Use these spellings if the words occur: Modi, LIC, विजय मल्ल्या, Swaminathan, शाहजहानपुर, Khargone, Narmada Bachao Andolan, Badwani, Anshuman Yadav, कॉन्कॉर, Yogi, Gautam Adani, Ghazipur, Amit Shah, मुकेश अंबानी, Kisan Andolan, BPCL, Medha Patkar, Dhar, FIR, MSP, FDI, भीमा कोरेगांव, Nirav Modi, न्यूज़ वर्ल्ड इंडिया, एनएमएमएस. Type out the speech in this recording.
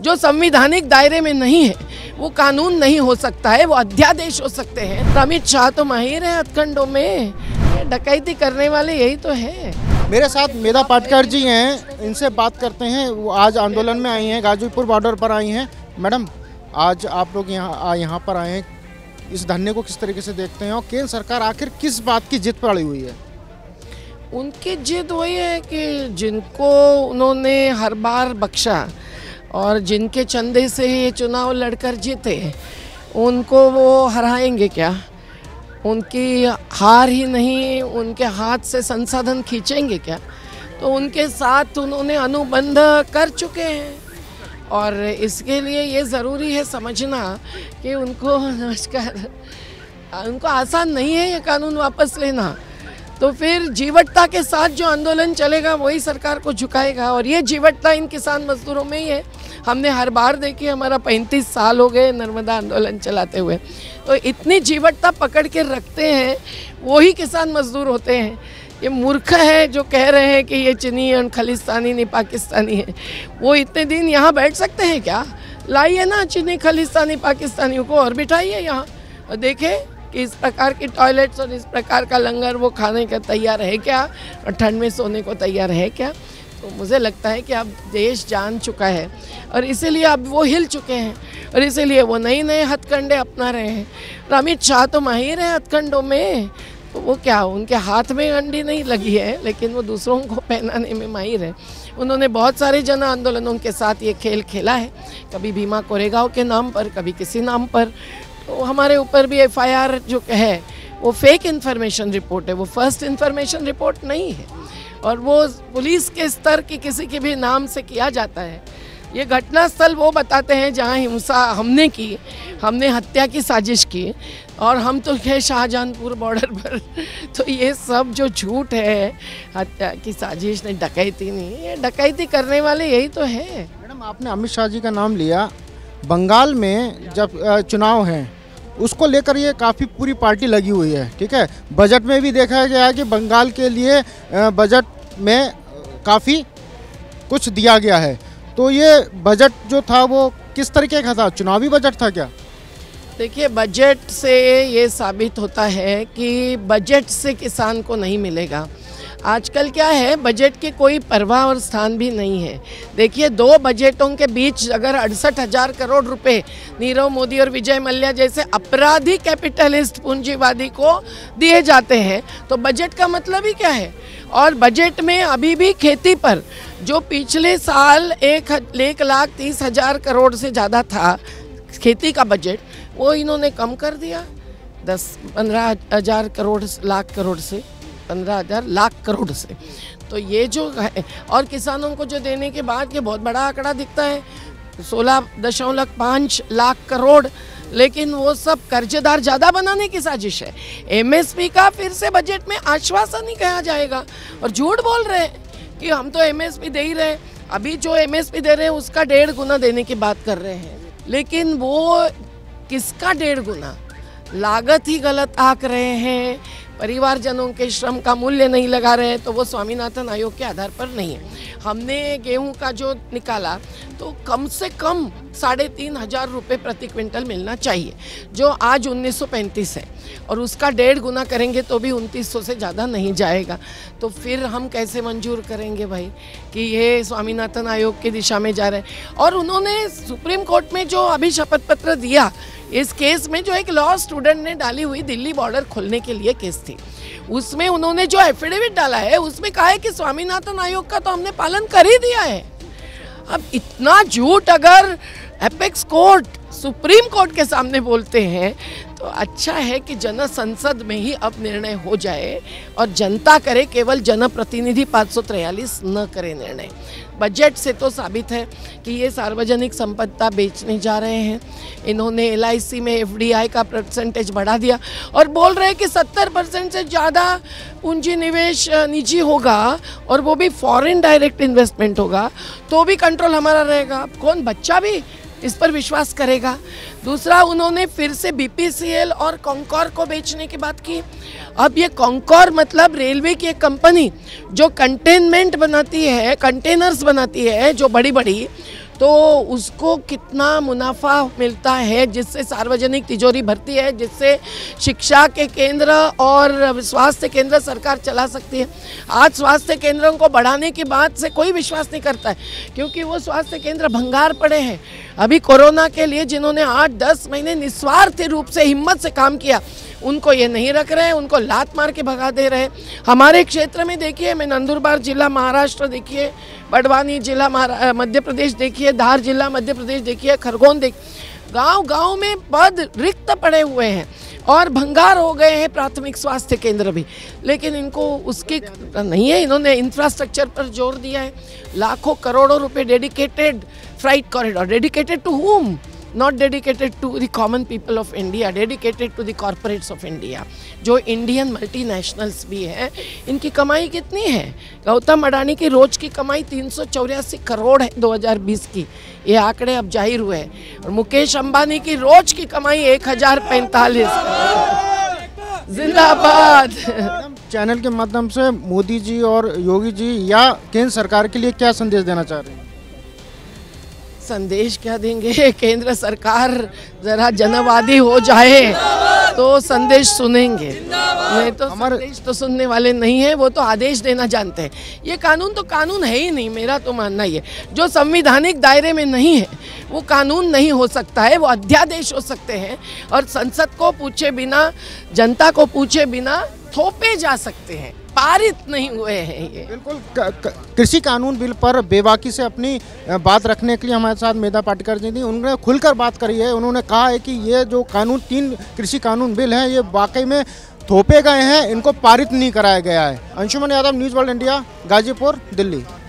जो संवैधानिक दायरे में नहीं है वो कानून नहीं हो सकता है, वो अध्यादेश हो सकते हैं। अमित शाह तो माहिर है हथकंडों में, डकैती करने वाले यही तो है। मेरे साथ मेधा पाटकर जी हैं, इनसे बात करते हैं। वो आज आंदोलन में आई हैं, गाजीपुर बॉर्डर पर आई हैं। मैडम, आज आप लोग यहाँ पर आए हैं, इस धरने को किस तरीके से देखते हैं और केंद्र सरकार आखिर किस बात की जिद पर अड़ी हुई है? उनकी जिद वही है कि जिनको उन्होंने हर बार बख्शा और जिनके चंदे से ये चुनाव लड़कर जीते उनको वो हराएंगे क्या? उनकी हार ही नहीं, उनके हाथ से संसाधन खींचेंगे क्या? तो उनके साथ उन्होंने अनुबंध कर चुके हैं और इसके लिए ये ज़रूरी है समझना कि उनको उनको आसान नहीं है ये कानून वापस लेना। तो फिर जीवटता के साथ जो आंदोलन चलेगा वही सरकार को झुकाएगा और ये जीवटता इन किसान मजदूरों में ही है। हमने हर बार देखी, हमारा 35 साल हो गए नर्मदा आंदोलन चलाते हुए, तो इतनी जीवटता पकड़ के रखते हैं वो ही किसान मजदूर होते हैं। ये मूर्ख है जो कह रहे हैं कि ये चीनी है, खालिस्तानी नहीं पाकिस्तानी है। वो इतने दिन यहाँ बैठ सकते हैं क्या? लाइए ना चीनी खालिस्तानी पाकिस्तानियों को और बिठाइए यहाँ और देखे कि इस प्रकार की टॉयलेट्स और इस प्रकार का लंगर वो खाने का तैयार है क्या और ठंड में सोने को तैयार है क्या? तो मुझे लगता है कि अब देश जान चुका है और इसीलिए अब वो हिल चुके हैं और इसीलिए वो नए नए हथकंडे अपना रहे हैं। और अमित शाह तो माहिर है हथकंडों में, तो वो क्या, उनके हाथ में अंडी नहीं लगी है लेकिन वो दूसरों को पहनाने में माहिर है। उन्होंने बहुत सारे जन आंदोलनों के साथ ये खेल खेला है, कभी भीमा कोरेगांव के नाम पर, कभी किसी नाम पर। तो हमारे ऊपर भी FIR जो है वो फेक इन्फॉर्मेशन रिपोर्ट है, वो फर्स्ट इन्फॉर्मेशन रिपोर्ट नहीं है और वो पुलिस के स्तर की किसी के भी नाम से किया जाता है। ये घटना स्थल वो बताते हैं जहाँ हिंसा हमने की, हमने हत्या की साजिश की और हम तो हैं शाहजहानपुर बॉर्डर पर। तो ये सब जो झूठ है, हत्या की साजिश नहीं, डकैती नहीं, ये डकैती करने वाले यही तो है। मैडम, आपने अमित शाह जी का नाम लिया। बंगाल में जब चुनाव हैं उसको लेकर ये काफ़ी पूरी पार्टी लगी हुई है, ठीक है। बजट में भी देखा गया है कि बंगाल के लिए बजट में काफ़ी कुछ दिया गया है। तो ये बजट जो था वो किस तरीके का था? चुनावी बजट था क्या? देखिए, बजट से ये साबित होता है कि बजट से किसान को नहीं मिलेगा। आजकल क्या है, बजट की कोई परवाह और स्थान भी नहीं है। देखिए, दो बजटों के बीच अगर 68,000 करोड़ रुपए नीरव मोदी और विजय मल्ल्या जैसे अपराधी कैपिटलिस्ट पूंजीवादी को दिए जाते हैं तो बजट का मतलब ही क्या है? और बजट में अभी भी खेती पर जो पिछले साल 1,30,000 करोड़ से ज़्यादा था खेती का बजट, वो इन्होंने कम कर दिया 10-15 लाख करोड़ से 15,000 लाख करोड़ से। तो ये जो है, और किसानों को जो देने के बाद ये बहुत बड़ा आंकड़ा दिखता है 16.5 लाख करोड़, लेकिन वो सब कर्जदार ज़्यादा बनाने की साजिश है। MSP का फिर से बजट में आश्वासन ही कहा जाएगा और झूठ बोल रहे हैं कि हम तो MSP दे ही रहे हैं। अभी जो MSP दे रहे हैं उसका 1.5 गुना देने की बात कर रहे हैं, लेकिन वो किसका 1.5 गुना? लागत ही गलत आंक रहे हैं, परिवारजनों के श्रम का मूल्य नहीं लगा रहे, तो वो स्वामीनाथन आयोग के आधार पर नहीं है। हमने गेहूं का जो निकाला तो कम से कम 3,500 रुपये प्रति क्विंटल मिलना चाहिए, जो आज 1935 है, और उसका 1.5 गुना करेंगे तो भी 2900 से ज़्यादा नहीं जाएगा। तो फिर हम कैसे मंजूर करेंगे भाई कि ये स्वामीनाथन आयोग की दिशा में जा रहे हैं? और उन्होंने सुप्रीम कोर्ट में जो अभी शपथ पत्र दिया इस केस में, जो एक लॉ स्टूडेंट ने डाली हुई दिल्ली बॉर्डर खोलने के लिए केस थी, उसमें उन्होंने जो एफिडेविट डाला है उसमें कहा है कि स्वामीनाथन आयोग का तो हमने पालन कर ही दिया है। अब इतना झूठ अगर एपेक्स कोर्ट, सुप्रीम कोर्ट के सामने बोलते हैं तो अच्छा है कि जन संसद में ही अब निर्णय हो जाए और जनता करे, केवल जनप्रतिनिधि 543 न करे निर्णय। बजट से तो साबित है कि ये सार्वजनिक संपदा बेचने जा रहे हैं। इन्होंने LIC में FDI का परसेंटेज बढ़ा दिया और बोल रहे हैं कि 70% से ज़्यादा पूंजी निवेश निजी होगा और वो भी फॉरेन डायरेक्ट इन्वेस्टमेंट होगा, तो भी कंट्रोल हमारा रहेगा। कौन बच्चा भी इस पर विश्वास करेगा? दूसरा, उन्होंने फिर से BPCL और कॉन्कॉर को बेचने की बात की। अब ये कॉन्कॉर मतलब रेलवे की एक कंपनी जो कंटेनमेंट बनाती है, कंटेनर्स बनाती है जो बड़ी बड़ी, तो उसको कितना मुनाफा मिलता है, जिससे सार्वजनिक तिजोरी भरती है, जिससे शिक्षा के केंद्र और स्वास्थ्य केंद्र सरकार चला सकती है। आज स्वास्थ्य केंद्रों को बढ़ाने की बात से कोई विश्वास नहीं करता है, क्योंकि वो स्वास्थ्य केंद्र भंगार पड़े हैं। अभी कोरोना के लिए जिन्होंने 8-10 महीने निस्वार्थ रूप से हिम्मत से काम किया, उनको ये नहीं रख रहे, उनको लात मार के भगा दे रहे। हमारे क्षेत्र में देखिए, मैं नंदुरबार जिला महाराष्ट्र देखिए, बड़वानी जिला मध्य प्रदेश देखिए, धार जिला मध्य प्रदेश देखिए, खरगोन देखिए, गांव-गांव में पद रिक्त पड़े हुए हैं और भंगार हो गए हैं प्राथमिक स्वास्थ्य केंद्र भी। लेकिन इनको उसकी नहीं है, इन्होंने इंफ्रास्ट्रक्चर पर जोर दिया है, लाखों करोड़ों रुपये dedicated flight corridor, dedicated to home, not dedicated to the common people of India, dedicated to the corporates of India. जो इंडियन मल्टीनेशनल्स भी हैं, इनकी कमाई कितनी है? गौतम अडानी की रोज की कमाई 384 करोड़ है 2020 की, ये आंकड़े अब जाहिर हुए हैं। और मुकेश अंबानी की रोज की कमाई 1045 करोड़। जिंदाबाद। चैनल के माध्यम से मोदी जी और योगी जी या केंद्र सरकार के लिए क्या संदेश देना चाह रहे हैं? संदेश क्या देंगे? केंद्र सरकार जरा जनवादी हो जाए तो संदेश सुनेंगे, नहीं तो संदेश तो सुनने वाले नहीं है, वो तो आदेश देना जानते हैं। ये कानून तो कानून है ही नहीं, मेरा तो मानना ये जो संवैधानिक दायरे में नहीं है वो कानून नहीं हो सकता है, वो अध्यादेश हो सकते हैं और संसद को पूछे बिना, जनता को पूछे बिना थोपे जा सकते हैं, पारित नहीं हुए हैं ये। बिल्कुल। कृषि कानून बिल पर बेबाकी से अपनी बात रखने के लिए हमारे साथ मेधा पाटकर जी थी, उन्होंने खुलकर बात करी है। उन्होंने कहा है कि ये जो कानून 3 कृषि कानून बिल हैं ये वाकई में थोपे गए हैं, इनको पारित नहीं कराया गया है। Anshuman Yadav, न्यूज़ वर्ल्ड इंडिया, Ghazipur, Delhi.